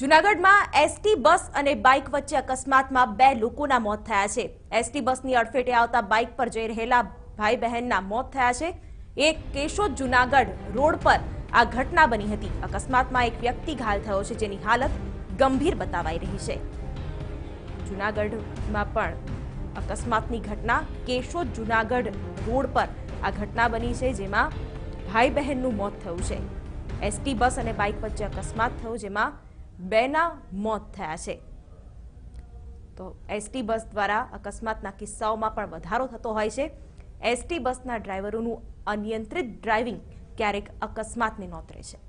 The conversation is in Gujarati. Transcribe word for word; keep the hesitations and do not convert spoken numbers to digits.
જૂનાગઢમાં એસટી બસ અને બાઇક વચ્ચે અકસ્માતમાં બે લોકોના મોત થયા છે। એસટી બસની અડફેટે આવતા બાઇક પર જઈ રહેલા ભાઈ બહેનના મોત થયા છે। એક કેશોદ જૂનાગઢ રોડ પર આ ઘટના બની હતી। અકસ્માતમાં એક વ્યક્તિ ઘાયલ થયો છે, જેની હાલત ગંભીર બતાવાઈ રહી છે। જૂનાગઢમાં પણ અકસ્માતની ઘટના કેશોદ જૂનાગઢ રોડ પર આ ઘટના બની છે, જેમાં ભાઈ બહેનનું મોત થયું છે। એસટી બસ અને બાઇક વચ્ચે અકસ્માત થયો, જેમાં બેના મોત થયા છે। તો એસટી બસ દ્વારા અકસ્માતના કિસ્સાઓમાં પણ વધારો થતો હોય છે। એસટી બસના ડ્રાઈવરોનું અનિયંત્રિત ડ્રાઇવિંગ ક્યારેક અકસ્માતને નોતરે છે।